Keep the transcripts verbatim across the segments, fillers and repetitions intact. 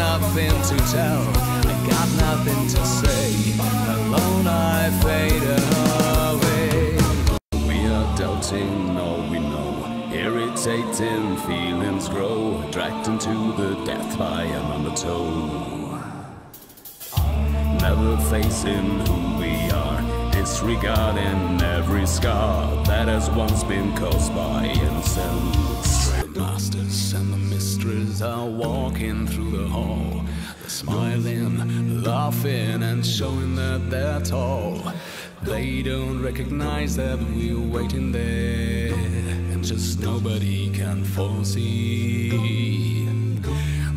nothing to tell, I got nothing to say. Alone I fade away. We are doubting all we know, irritating feelings grow, dragged into the death by an undertow. Never facing who we are, disregarding every scar that has once been caused by innocence. The masters and the mistress are walking through the hall. They're smiling, laughing and showing that they're tall. They don't recognize that we're waiting there, and just nobody can foresee.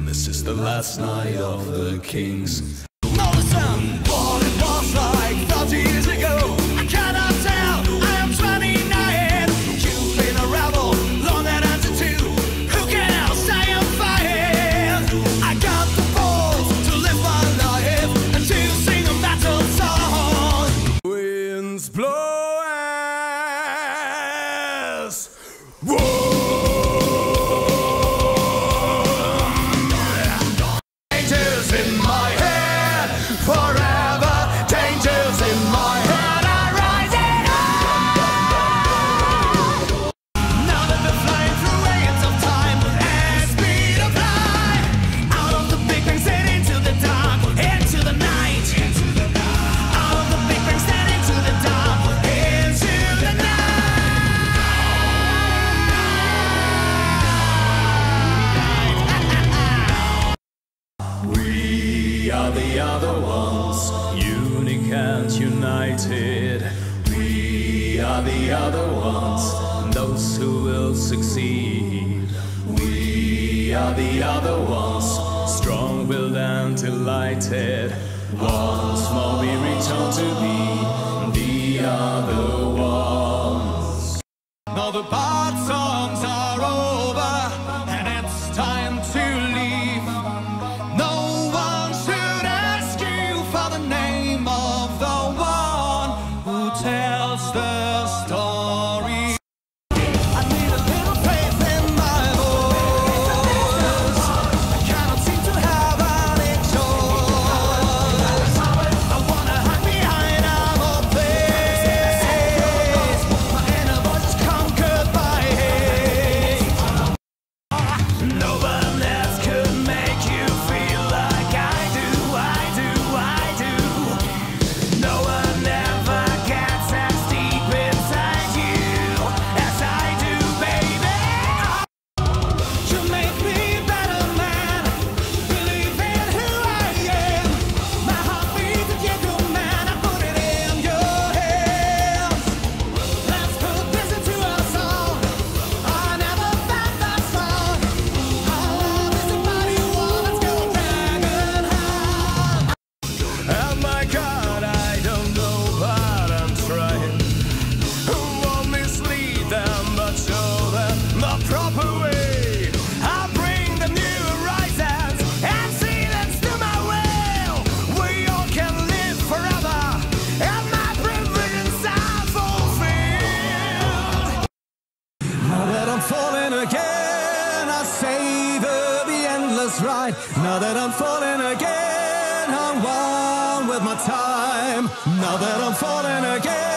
This is the last night of the kings. Not a sound, what it was like thirty years ago. I cannot tell, I am twenty-nine. The other ones, unique and united. We are the other ones, those who will succeed. We are the other ones, strong-willed and delighted. Once more we return to be the other ones. Now the bad songs are over, and it's time to leave. No right. Now that I'm falling again, I'm one with my time. Now that I'm falling again.